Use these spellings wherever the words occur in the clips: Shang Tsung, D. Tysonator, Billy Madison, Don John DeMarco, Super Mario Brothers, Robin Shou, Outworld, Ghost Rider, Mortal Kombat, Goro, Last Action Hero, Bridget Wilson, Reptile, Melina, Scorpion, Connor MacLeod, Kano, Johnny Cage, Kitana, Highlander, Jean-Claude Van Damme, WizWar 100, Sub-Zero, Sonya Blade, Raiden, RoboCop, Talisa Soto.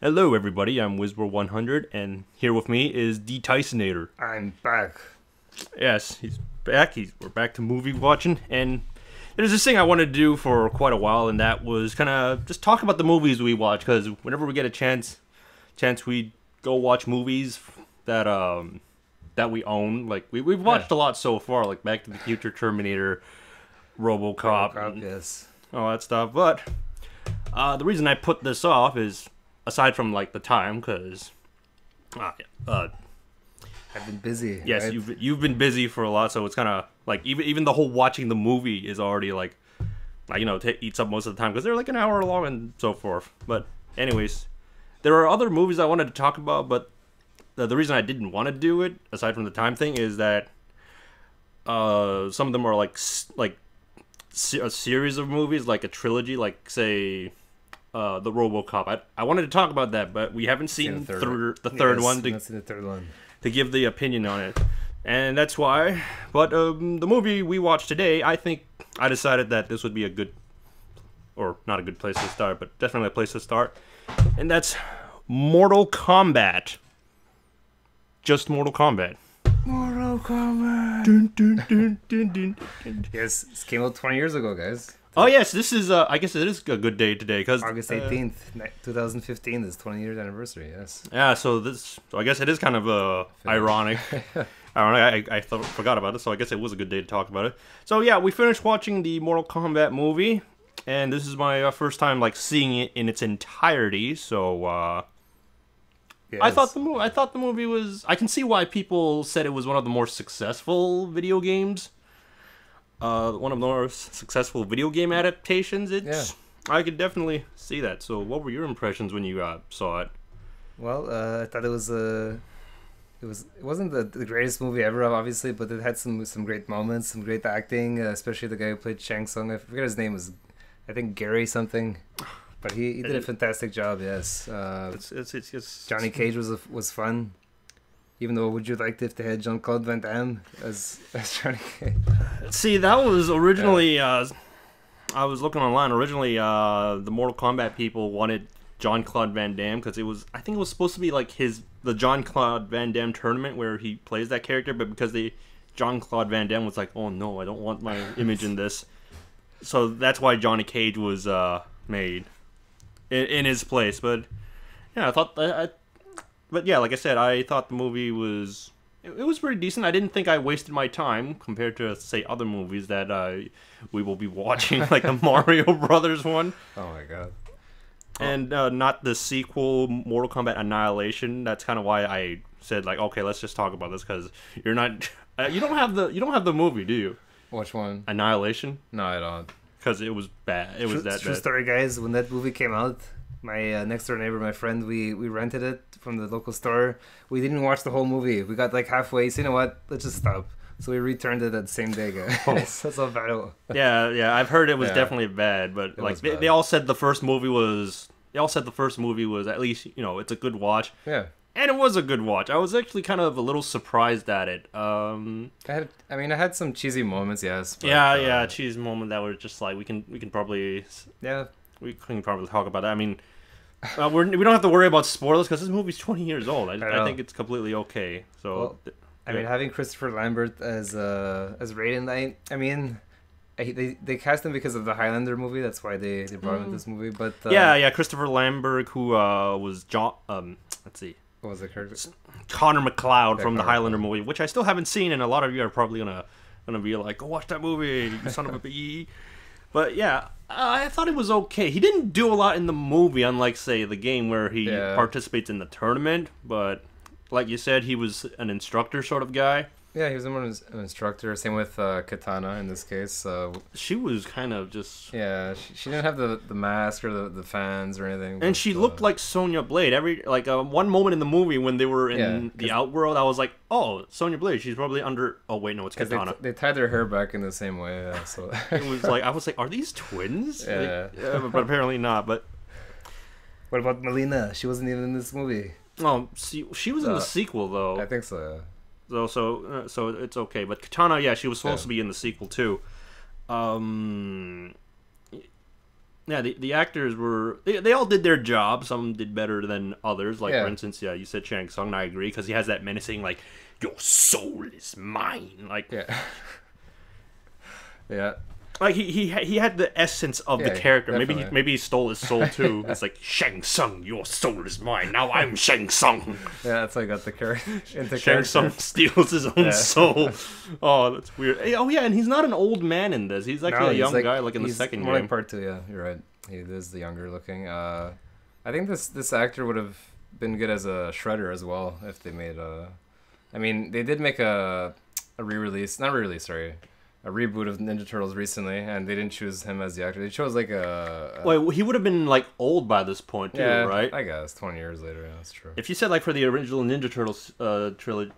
Hello everybody, I'm WizWar 100, and here with me is D. Tysonator. I'm back. Yes, he's back. We're back to movie watching, and there's this thing I wanted to do for quite a while, and that was kind of just talk about the movies we watch, because whenever we get a chance we go watch movies that that we own. Like we've watched a lot so far, like Back to the Future, Terminator, RoboCop and yes, all that stuff. But the reason I put this off is, aside from, like, the time, because... I've been busy. Yes, right? you've been busy for a lot, so it's kind of, like, even the whole watching the movie is already, like you know, eats up most of the time, because they're, like, an hour long and so forth. But, anyways, there are other movies I wanted to talk about, but the reason I didn't want to do it, aside from the time thing, is that some of them are, like a series of movies, like a trilogy, like, say... the RoboCop. I wanted to talk about that, but we haven't seen the third one to give the opinion on it, and that's why. But the movie we watched today, I think I decided that this would be a good, or not a good place to start, but definitely a place to start, and that's Mortal Kombat. Just Mortal Kombat. Mortal Kombat. Dun, dun, dun, dun, dun, dun. Yes, this came out 20 years ago, guys. Oh yes, this is. I guess it is a good day today because August 18th, 2015 is 20 years anniversary. Yes. Yeah. So this. So I guess it is kind of ironic. I forgot about it. So I guess it was a good day to talk about it. So yeah, we finished watching the Mortal Kombat movie, and this is my first time like seeing it in its entirety. So yes. I thought the movie was. I can see why people said it was one of the more successful video games. One of the more successful video game adaptations. It's, yeah. I could definitely see that. So, what were your impressions when you saw it? Well, I thought it was it wasn't the greatest movie ever, obviously, but it had some great moments, some great acting, especially the guy who played Shang Tsung. I forget his name, was, I think Gary something, but he did a fantastic job. Yes, Johnny Cage was fun. Even though, would you like if they had Jean-Claude Van Damme as Johnny Cage? See, that was originally... Yeah. I was looking online. Originally, the Mortal Kombat people wanted Jean-Claude Van Damme because it was... I think it was supposed to be like the Jean-Claude Van Damme tournament where he plays that character, but because Jean-Claude Van Damme was like, oh no, I don't want my image in this. So that's why Johnny Cage was made in his place. But yeah, I thought... But yeah, like I said, I thought the movie was... It was pretty decent. I didn't think I wasted my time compared to, say, other movies that we will be watching, like the Mario Brothers one. Oh, my God. Oh. And not the sequel, Mortal Kombat Annihilation. That's kind of why I said, like, okay, let's just talk about this, because you're not... You don't have the movie, do you? Which one? Annihilation? No, I don't. Because it was bad. It was that bad. True story, guys. When that movie came out... My next door neighbor, my friend, we rented it from the local store. We didn't watch the whole movie. We got like halfway. So you know what? Let's just stop. So we returned it that same day, guys. Oh. That's how bad it was. Yeah, yeah. I've heard it was definitely bad, but it like bad. They all said the first movie was. They all said the first movie was at least, you know, it's a good watch. Yeah. And it was a good watch. I was actually kind of a little surprised at it. I mean, I had some cheesy moments, yes. But, yeah, cheesy moment that were just like we can probably. Yeah. We couldn't probably talk about that. I mean, we don't have to worry about spoilers because this movie's 20 years old. I think it's completely okay. So, well, I mean, having Christopher Lambert as Raiden, I mean, they cast him because of the Highlander movie. That's why they brought him in this movie. But yeah, Christopher Lambert, who was let's see, what was the character? Connor MacLeod from the Highlander movie, which I still haven't seen, and a lot of you are probably gonna be like, "Go watch that movie, you son of a bee." But yeah, I thought it was okay. He didn't do a lot in the movie, unlike, say, the game where he participates in the tournament. But like you said, he was an instructor sort of guy. Yeah, he was an instructor. Same with Kitana in this case. She was kind of just... Yeah, she didn't have the mask or the fans or anything. And she looked like Sonya Blade. One moment in the movie when they were in the Outworld, I was like, oh, Sonya Blade, she's probably under... Oh, wait, no, it's Kitana. They tied their hair back in the same way. Yeah, so. It was like, I was like, are these twins? Yeah. But apparently not, but... What about Melina? She wasn't even in this movie. Oh, she was in the sequel, though. I think so. So it's okay. But Kitana, yeah, she was supposed to be in the sequel too. Yeah, the actors were... They all did their job. Some did better than others. Like, for instance, you said Shang Tsung, and I agree, because he has that menacing, like, your soul is mine. Like... Yeah. yeah. Like, he had the essence of the character. Definitely. Maybe he stole his soul, too. It's like, Shang Tsung, your soul is mine. Now I'm Shang Tsung. Yeah, that's how I got the character. Shang Tsung steals his own soul. Oh, that's weird. Oh, yeah, and he's not an old man in this. He's actually a young guy, like in the second game. Like part 2, yeah, you're right. He is the younger looking. I think this actor would have been good as a Shredder as well, if they made a... I mean, they did make a re-release. Not re-release, sorry. A reboot of Ninja Turtles recently, and they didn't choose him as the actor. They chose like a well, he would have been like old by this point, too, right? I guess 20 years later, yeah, that's true. If you said like for the original Ninja Turtles trilogy,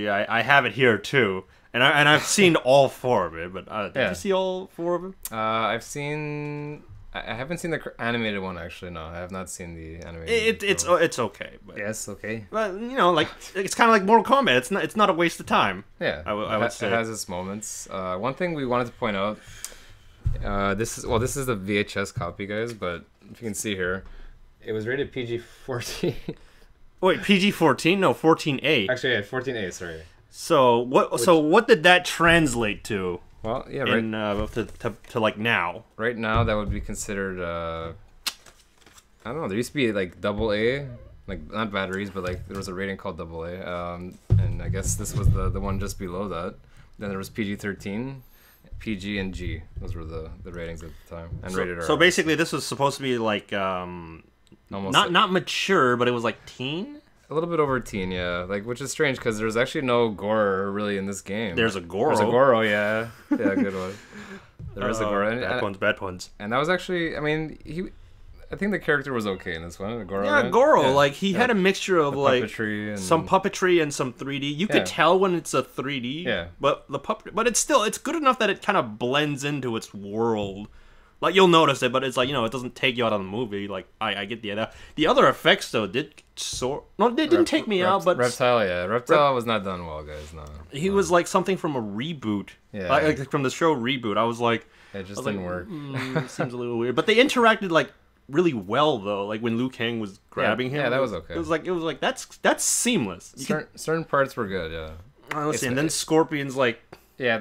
yeah. I have it here too, and I've seen all four of it. But did you see all four of them? I've seen. I haven't seen the animated one actually. No, I have not seen the animated. It's okay. But, yeah, it's okay. But you know, like it's kind of like Mortal Kombat. It's not a waste of time. Yeah, I would say it has its moments. One thing we wanted to point out. This is the VHS copy, guys. But if you can see here, it was rated PG-14. Wait, PG-14? No, 14A. Actually, yeah, 14A. Sorry. So what? So what did that translate to? Well, yeah, right. To like now. Right now, that would be considered. I don't know. There used to be like AA, like not batteries, but like there was a rating called AA, and I guess this was the one just below that. Then there was PG-13, PG, and G. Those were the ratings at the time. And so, rated R. So basically, this was supposed to be like almost not mature, but it was like teen. A little bit over teen, yeah. Like, which is strange because there's actually no gore really in this game. There's a Goro. There's a Goro, yeah. Yeah, good one. There is a Goro. Bad puns. And that was actually, I mean, I think the character was okay in this one. Goro. Yeah, Goro. Yeah. Like he had a mixture of like puppetry and... some puppetry and some 3D. You could tell when it's a 3D. Yeah. But the but it's still good enough that it kind of blends into its world. Like, you'll notice it, but it's like, you know, it doesn't take you out of the movie. Like, I get the idea. The other effects, though, did sort... No, they didn't take me out, but... Reptile, yeah. Reptile was not done well, guys, no. He was, like, something from a reboot. Yeah. Like from the show Reboot. I was like... It just didn't work. It seems a little weird. But they interacted, like, really well, though. Like, when Liu Kang was grabbing him. Yeah, that was okay. It was like that's seamless. Certain parts were good, yeah. Honestly, and then Scorpion's, like,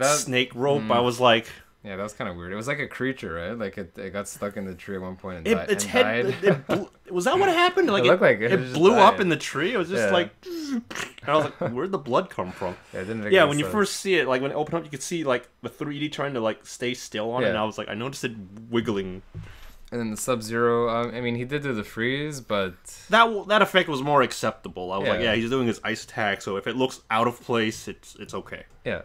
snake rope. I was like... Yeah, that was kind of weird. It was like a creature, right? Like it got stuck in the tree at one point and died. Was that what happened? Like it looked like it blew up in the tree. It was just like, and I was like, where'd the blood come from? Yeah, it didn't make sense. You first see it, like when it opened up, you could see like the 3D trying to like stay still on it. And I was like, I noticed it wiggling. And then the Sub-Zero, I mean, he did do the freeze, but... That effect was more acceptable. I was like, yeah, he's doing his ice attack, so if it looks out of place, it's okay. Yeah.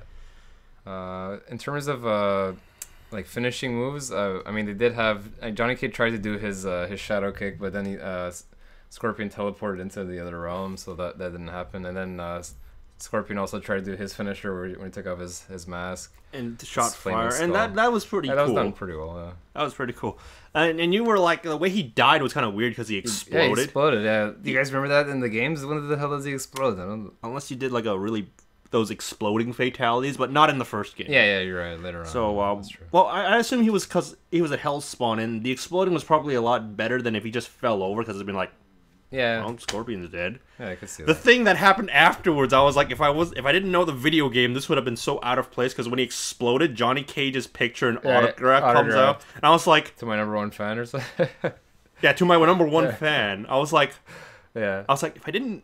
In terms of like finishing moves, I mean they did have Johnny Cage tried to do his shadow kick, but then Scorpion teleported into the other realm, so that didn't happen. And then Scorpion also tried to do his finisher when he took off his mask and shot fire, and that was pretty cool. That was done pretty well. Yeah. That was pretty cool. And you were like the way he died was kind of weird because he exploded. Yeah, he exploded. Yeah. Do you guys remember that in the games? When the hell does he explode? I don't... Unless you did like a really those exploding fatalities, but not in the first game. Yeah, you're right. Later on. So, well, I assume he was because he was a hell spawn, and the exploding was probably a lot better than if he just fell over because it'd been like, oh, Scorpion's dead. Yeah, I could see that. The thing that happened afterwards, I was like, if I didn't know the video game, this would have been so out of place because when he exploded, Johnny Cage's picture and autograph comes up, and I was like, to my #1 fan or something. Yeah, to my #1 fan. I was like, if I didn't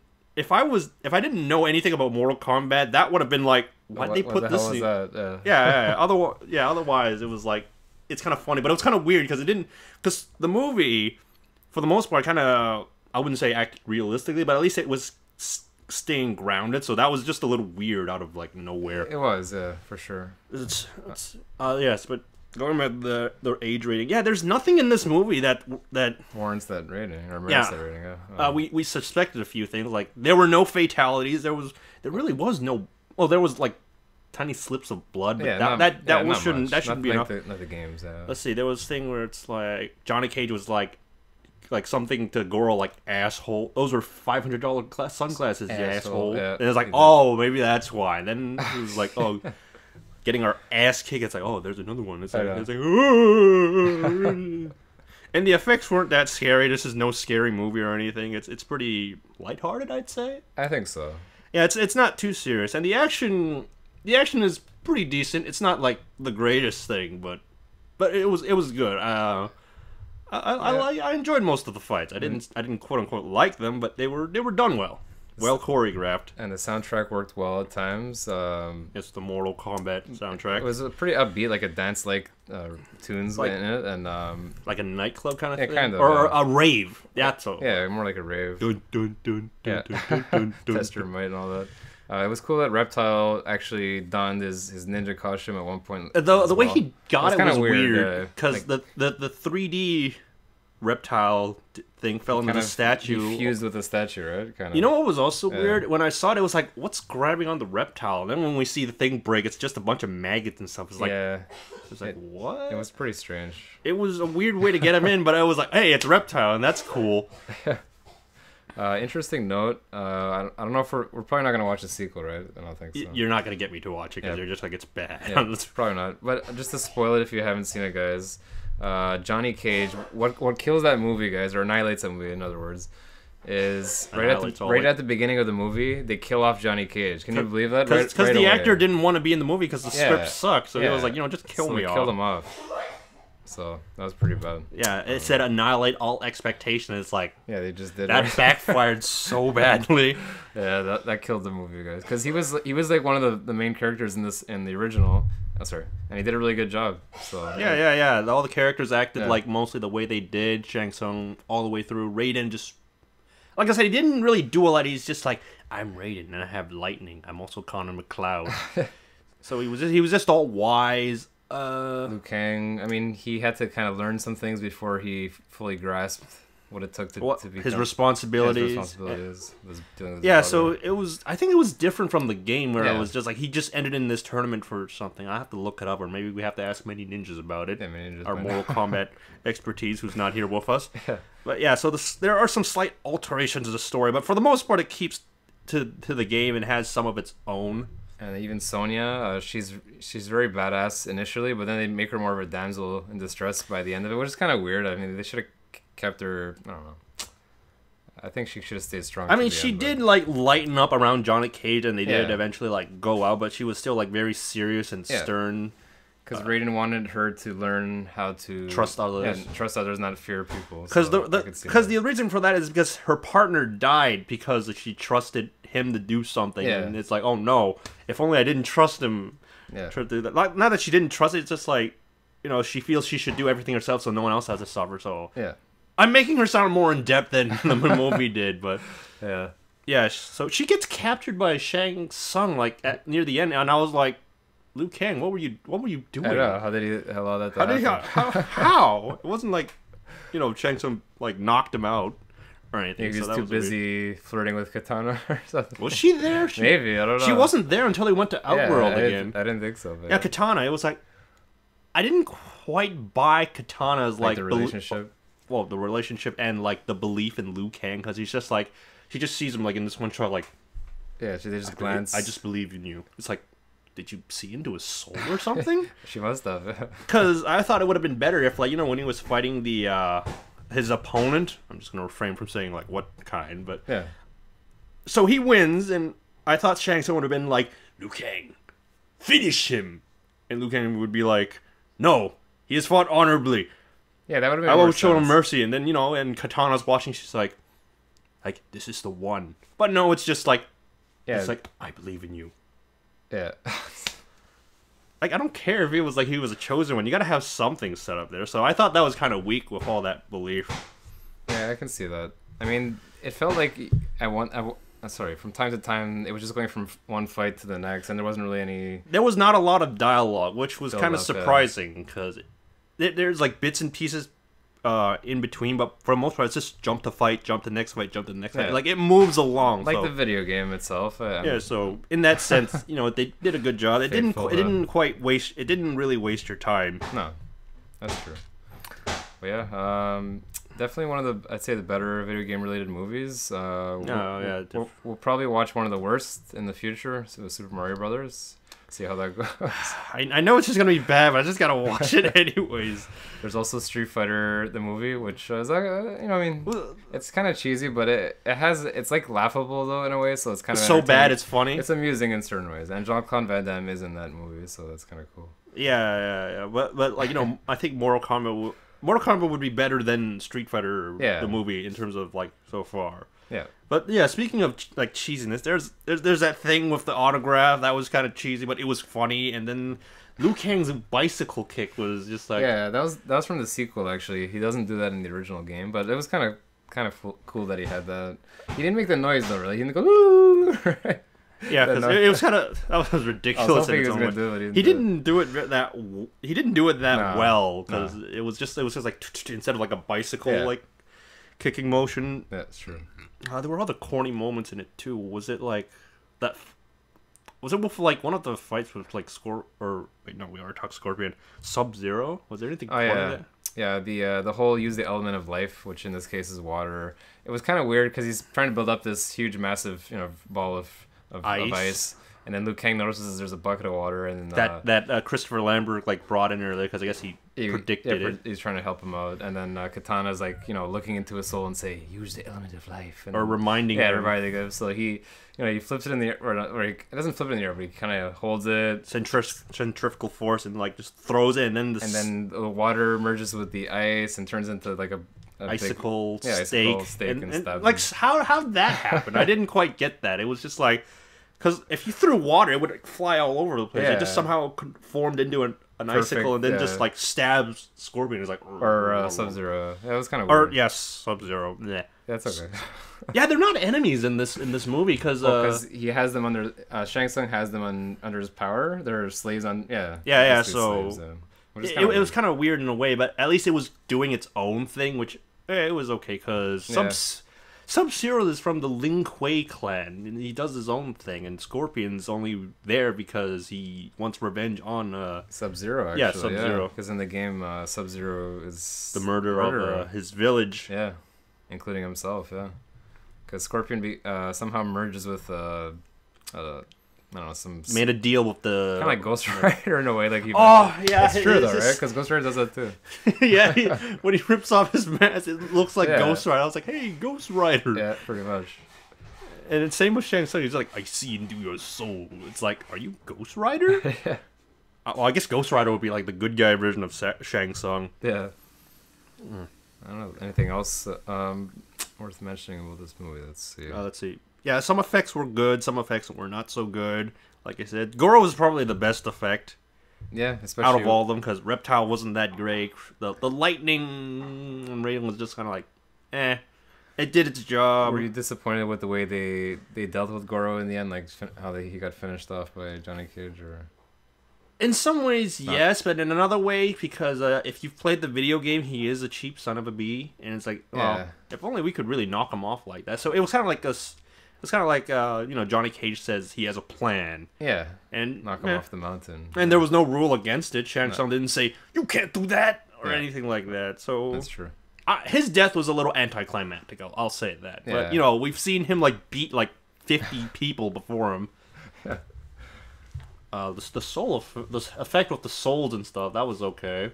know anything about Mortal Kombat, that would have been like, why'd they put this in? Otherwise, it was like, it's kind of funny, but it was kind of weird because because the movie, for the most part, kind of, I wouldn't say acted realistically, but at least it was staying grounded. So that was just a little weird out of like nowhere. It was, yeah, for sure. Yes, but going about the age rating, yeah, there's nothing in this movie that warrants that rating. We suspected a few things, like there were no fatalities. There was like tiny slips of blood, but that shouldn't be enough. Not the games. Let's see, there was a thing where it's like Johnny Cage was like something to Goro, like asshole. Those were $500 sunglasses, asshole. Yeah, and it's like, oh, maybe that's why. And then it was like, oh. getting our ass kicked. It's like, oh, there's another one. It's like, ooh. And the effects weren't that scary. This is no scary movie or anything. It's pretty lighthearted, I'd say. I think so. Yeah, it's not too serious, and the action is pretty decent. It's not like the greatest thing, but it was good. I enjoyed most of the fights. I didn't quote unquote like them, but they were done well. Well choreographed, and the soundtrack worked well at times. It's the Mortal Kombat soundtrack. It was a pretty upbeat, like a dance tunes like, in it, and like a nightclub kind of thing, kind of, or a rave. That's all. Yeah, more like a rave. Dun, dun, dun, dun, yeah, dun, dun, dun, Tester Might and all that. It was cool that Reptile actually donned his ninja costume at one point. The way he got it was weird because the 3D Reptile thing fell into the statue, fused with the statue, right? Kind of. You know what was also weird? When I saw it, it was like, what's grabbing on the reptile? And then when we see the thing break, it's just a bunch of maggots and stuff. It's like, yeah, it's like, what? It was pretty strange. It was a weird way to get him in, but I was like, hey, it's a reptile, and that's cool. Interesting note. I don't know if we're probably not gonna watch the sequel, right? I don't think so. You're not gonna get me to watch it because you're just like, it's bad. Yeah, it's probably not. But just to spoil it if you haven't seen it, guys. Johnny Cage, what kills that movie, guys, or annihilates that movie, in other words, is right at the beginning of the movie, they kill off Johnny Cage. Can you believe that? Because right the away. Actor didn't want to be in the movie because the script sucked, so he was like, you know, just kill me off. Killed him off. So that was pretty bad. Yeah, it said annihilate all expectation. It's like, yeah, they just did that. Right? Backfired so badly. Yeah, that killed the movie, guys, because he was like one of the main characters in the original. Oh, sorry. And he did a really good job. So yeah. All the characters acted like mostly the way they did. Shang Tsung all the way through. Raiden just, like I said, he didn't really do a lot. He's just like, I'm Raiden and I have lightning. I'm also Connor MacLeod. So he was just all wise. Liu Kang. I mean, he had to kind of learn some things before he fully grasped what it took to become his responsibilities. Yeah, so it was. I think it was different from the game where it was just like he just ended in this tournament for something. I have to look it up, or maybe we have to ask many ninjas about it. Yeah, our Mortal Kombat expertise, who's not here with us. Yeah. But yeah, so there are some slight alterations to the story, but for the most part, it keeps to the game and has some of its own. And even Sonya, she's very badass initially, but then they make her more of a damsel in distress by the end of it, which is kind of weird. I mean, they should have kept her, I don't know. I think she should have stayed strong. I mean, she did like lighten up around Johnny Cage, and they did eventually like go out, but she was still like very serious and stern. Because Raiden wanted her to learn how to trust others, not fear people. Because so the reason for that is because her partner died because she trusted him to do something, and it's like, oh no, if only I didn't trust him. Yeah. Like, not that she didn't trust it, it's just like, you know, she feels she should do everything herself, so no one else has to suffer. So yeah, I'm making her sound more in depth than the movie did, but yeah. So she gets captured by Shang Tsung like near the end, and I was like, Liu Kang, what were you doing? I don't know. How did he allow that to happen? How? It wasn't like, you know, Shang Tsung like knocked him out or anything. He was too busy flirting with Kitana or something. Was she there? Maybe, I don't know. She wasn't there until he went to Outworld again. I didn't think so. But yeah, Kitana. It was like, I didn't quite buy Kitana's like the relationship. Well, the relationship and like the belief in Liu Kang, because he's just like, she just sees him like in this one shot, like, yeah, they just glance. I just believe in you. It's like, did you see into his soul or something? She must have. Because I thought it would have been better if, like, you know, when he was fighting the his opponent. I'm just gonna refrain from saying like what kind, but yeah. So he wins, and I thought Shang Tsung would have been like, Liu Kang, finish him, and Liu Kang would be like, no, he has fought honorably. Yeah, that would have been. I would show him mercy, and then, you know, and Katana's watching. She's like this is the one. But no, it's just like, it's like, I believe in you. Yeah. Like, I don't care if it was like he was a chosen one. You gotta have something set up there. So I thought that was kind of weak with all that belief. Yeah, I can see that. I mean, it felt like from time to time, it was just going from one fight to the next, and there wasn't really any. There was not a lot of dialogue, which was kind of surprising because there's like bits and pieces in between, but for the most part, it's just jump to fight, jump to next fight, jump to the next fight. Like, it moves along, like the video game itself. Yeah, so in that sense, you know, they did a good job. It didn't really waste your time. No, that's true. But yeah, definitely one of the, I'd say, the better video game related movies. We'll probably watch one of the worst in the future, so Super Mario Brothers. See how that goes. I know it's just gonna be bad, but I just gotta watch it anyways. There's also Street Fighter the movie, which is you know, I mean, it's kind of cheesy, but it has, it's like laughable though in a way, so it's kind of so bad it's funny. It's amusing in certain ways, and Jean-Claude Van Damme is in that movie, so that's kind of cool. Yeah. But like, you know, I think Mortal Kombat would be better than Street Fighter the movie in terms of like so far. Yeah. But yeah, speaking of like cheesiness, there's that thing with the autograph that was kind of cheesy, but it was funny. And then Liu Kang's bicycle kick was just like, yeah, that was from the sequel actually. He doesn't do that in the original game, but it was kind of cool that he had that. He didn't make the noise though, really. He didn't go woo, right? Yeah, because it was kind of, that was ridiculous. I was in its own way. He didn't do it well because it was just like instead of like a bicycle like kicking motion. That's true. There were other corny moments in it too. Was it like that? Was it with like one of the fights with like Scorpion, Sub-Zero? Was there anything? Oh yeah, the whole use the element of life, which in this case is water. It was kind of weird because he's trying to build up this huge, massive, you know, ball of ice. And then Liu Kang notices there's a bucket of water, and that Christopher Lambert like brought in earlier because I guess he predicted it. He's trying to help him out, and then Kitana's like, you know, looking into his soul and say, "Use the element of life," and reminding him. So he, you know, he flips it in the air, or he doesn't flip it in the air, but he kind of holds it centrifugal force and like just throws it, and then the water merges with the ice and turns into like a icicle steak and stuff. Like how'd that happen? I didn't quite get that. It was just like. Because if you threw water, it would fly all over the place. Yeah. It just somehow formed into an icicle and then just, like, stabs Scorpion. It's like... Or Sub-Zero. That was kind of weird. Or, yes, Sub-Zero. Yeah. That's okay. Yeah, they're not enemies in this movie because... Because he has them under... Shang Tsung has them under his power. They're slaves on... Yeah. Yeah, so... Slaves, it was kind of weird in a way, but at least it was doing its own thing, which it was okay because... Sub-Zero is from the Lin Kuei clan, and he does his own thing, and Scorpion's only there because he wants revenge on... Sub-Zero, actually. Yeah, Sub-Zero. Because in the game, Sub-Zero is... The murderer of his village. Yeah, including himself, yeah. Because Scorpion somehow merges with... I don't know, made a deal with the... Kind of like Ghost Rider in a way. Like it's true though, right? Because Ghost Rider does that too. Yeah, when he rips off his mask, it looks like Ghost Rider. I was like, hey, Ghost Rider. Yeah, pretty much. And it's same with Shang Tsung. He's like, I see into your soul. It's like, are you Ghost Rider? Yeah. Well, I guess Ghost Rider would be like the good guy version of Shang Tsung. Yeah. I don't know anything else worth mentioning about this movie. Let's see. Let's see. Yeah, some effects were good, some effects were not so good. Like I said, Goro was probably the best effect. Yeah, especially out of all of them, because Reptile wasn't that great. The lightning and Raiden was just kind of like, eh. It did its job. Were you disappointed with the way they dealt with Goro in the end, like how he got finished off by Johnny Cage, or? In some ways, yes, but in another way, because if you've played the video game, he is a cheap son of a bee, and it's like, if only we could really knock him off like that. So it was kind of like a. It's kind of like, you know, Johnny Cage says he has a plan. Yeah. And knock him off the mountain. And there was no rule against it. Shang Tsung didn't say, you can't do that, or anything like that. So that's true. His death was a little anticlimactic, I'll say that. Yeah. But, you know, we've seen him, like, beat, like, 50 people before him. Yeah. The soul this effect with the souls and stuff, that was okay.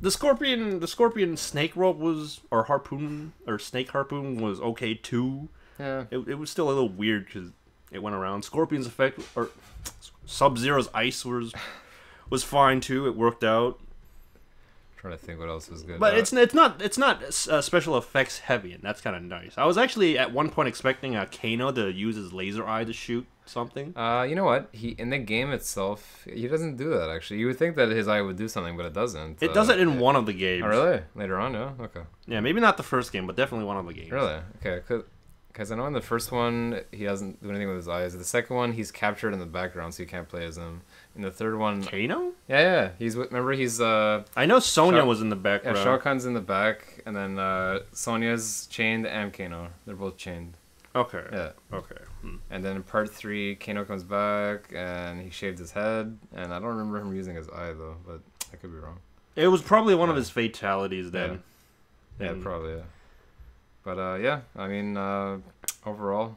The scorpion snake rope was, or harpoon, or snake harpoon was okay too. Yeah. It was still a little weird because it went around. Scorpion's effect, or Sub-Zero's ice was fine too. It worked out. I'm trying to think what else was good. But it's not special effects heavy, and that's kind of nice. I was actually at one point expecting Kano to use his laser eye to shoot something. You know what? He in the game itself, he doesn't do that actually. You would think that his eye would do something, but it doesn't. It does it in one of the games. Oh, really? Later on, yeah. Okay. Yeah, maybe not the first game, but definitely one of the games. Really? Okay. Because I know in the first one he doesn't do anything with his eyes. The second one he's captured in the background, so you can't play as him. In the third one, Kano? Yeah. Remember he's I know Sonya was in the background. Yeah, Shao Kahn's in the back, and then Sonya's chained and Kano. They're both chained. Okay. Yeah. Okay. And then in part 3, Kano comes back and he shaved his head, and I don't remember him using his eye though, but I could be wrong. It was probably one of his fatalities then. Yeah, probably. But I mean, overall,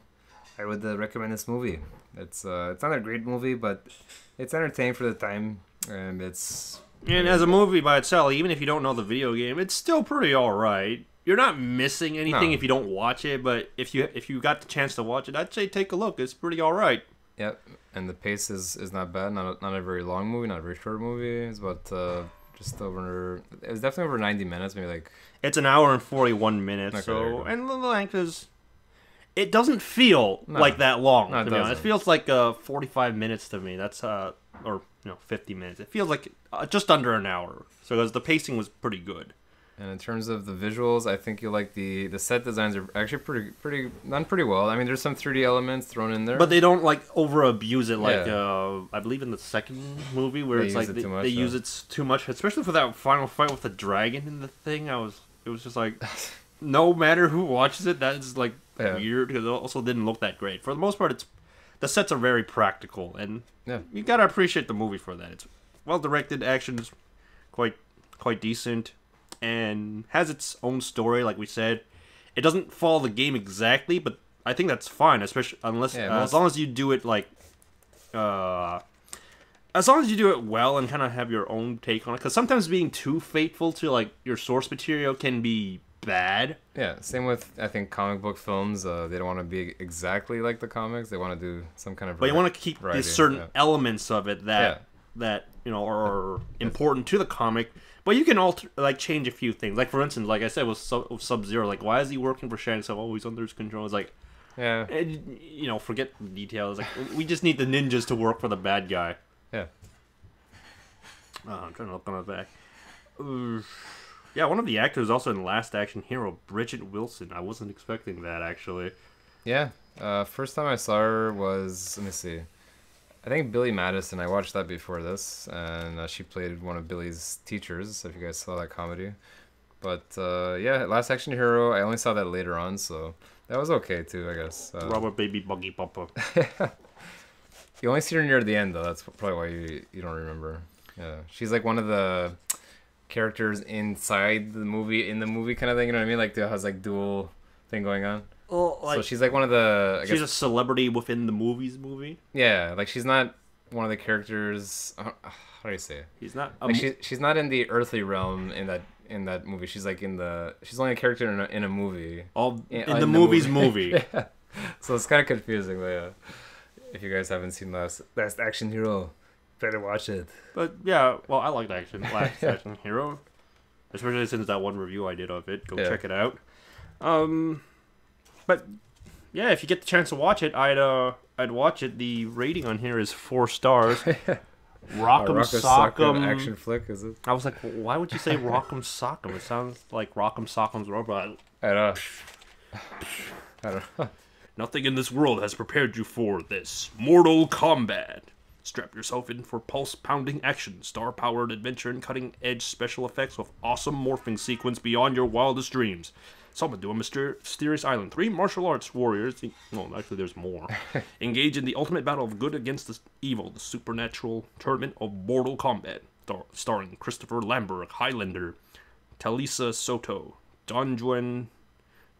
I would recommend this movie. It's not a great movie, but it's entertaining for the time, and it's... And as a movie by itself, even if you don't know the video game, it's still pretty alright. You're not missing anything if you don't watch it, but if you got the chance to watch it, I'd say take a look. It's pretty alright. Yep, and the pace is not bad. Not a very long movie, not a very short movie. It's about just over... It was definitely over 90 minutes, maybe like... It's an hour and 41 minutes, okay, so... And the length is... It doesn't feel like that long, to be honest. It feels like 45 minutes to me. That's, or, you know, 50 minutes. It feels like just under an hour. So the pacing was pretty good. And in terms of the visuals, I think you'll like the set designs are actually pretty done pretty well. I mean, there's some 3D elements thrown in there, but they don't like over abuse it. Like I believe in the second movie where it's like they use it too much, especially for that final fight with the dragon and the thing. It was just like no matter who watches it, that's like weird because it also didn't look that great. For the most part, the sets are very practical, and you gotta appreciate the movie for that. It's well directed, action's quite decent. And has its own story, like we said. It doesn't follow the game exactly, but I think that's fine, especially as long as you do it like, as long as you do it well and kind of have your own take on it. Because sometimes being too faithful to like your source material can be bad. Yeah, same with I think comic book films. They don't want to be exactly like the comics. They want to do some kind of. But you want to keep these certain elements of it that you know are important to the comic. But you can alter, like, change a few things. Like, for instance, like I said, with Sub-Zero, like, why is he working for Shang Tsung? Oh, he's under his control. It's like, and, you know, forget the details. Like, we just need the ninjas to work for the bad guy. Yeah. I'm trying to look on the back. Yeah, one of the actors also in Last Action Hero, Bridget Wilson. I wasn't expecting that, actually. Yeah. First time I saw her was, let me see. I think Billy Madison, I watched that before this, and she played one of Billy's teachers, if you guys saw that comedy. But, yeah, Last Action Hero, I only saw that later on, so that was okay, too, I guess. Robert Baby Buggy Papa. You only see her near the end, though. That's probably why you don't remember. Yeah, she's, like, one of the characters inside the movie, kind of thing, you know what I mean? Like, there has, like, dual thing going on. Well, like, so she's like one of the... I guess, she's a celebrity within the movie? Yeah, like she's not one of the characters... How do you say it? She's not... Like she's not in the earthly realm in that movie. She's like in the... She's only a character in a movie. In the movie's movie. Yeah. So it's kind of confusing, but yeah. If you guys haven't seen Last Action Hero, better watch it. But yeah, well, I liked Last Action Hero. Especially since that one review I did of it. Go check it out. But yeah, if you get the chance to watch it, I'd watch it. The rating on here is 4 stars. Rock'em Sock'em action flick, is it? I was like, well, why would you say Rock'em Sock'em? It sounds like Rock'em Sock'em's robot. I don't know. Nothing in this world has prepared you for this. Mortal Kombat. Strap yourself in for pulse-pounding action, star-powered adventure, and cutting-edge special effects with awesome morphing sequence beyond your wildest dreams. Summoned to a mysterious island, 3 martial arts warriors... Well, actually, there's more. Engage in the ultimate battle of good against the evil, the supernatural tournament of Mortal Kombat. Starring Christopher Lambert, Highlander, Talisa Soto, Don John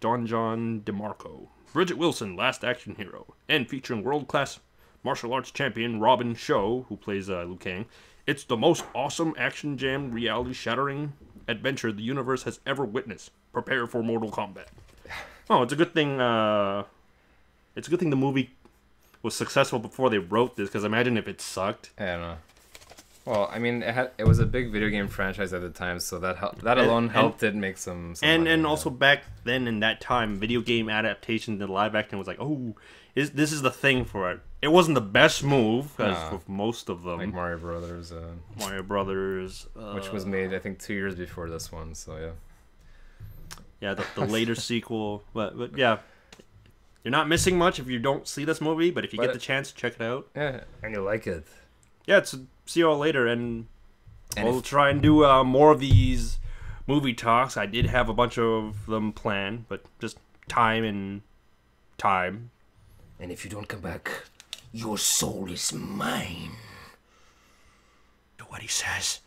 DeMarco, Bridget Wilson, Last Action Hero, and featuring world-class martial arts champion Robin Shou, who plays Liu Kang. It's the most awesome action jam, reality-shattering adventure the universe has ever witnessed. Prepare for Mortal Kombat. Oh, it's a good thing. It's a good thing the movie was successful before they wrote this, because imagine if it sucked. I don't know. Well, I mean, it was a big video game franchise at the time, so that alone helped it make some money. And also back then in that time, video game adaptation to live action was like, oh, this is the thing for it. It wasn't the best move, because with most of them, like Mario Brothers, which was made I think 2 years before this one. So yeah, the later sequel. But yeah, you're not missing much if you don't see this movie. But if you get the chance, check it out. Yeah, and you'll like it. Yeah, it's. See you all later, and we'll try and do more of these movie talks. I did have a bunch of them planned, but just time. And if you don't come back, your soul is mine. Do what he says.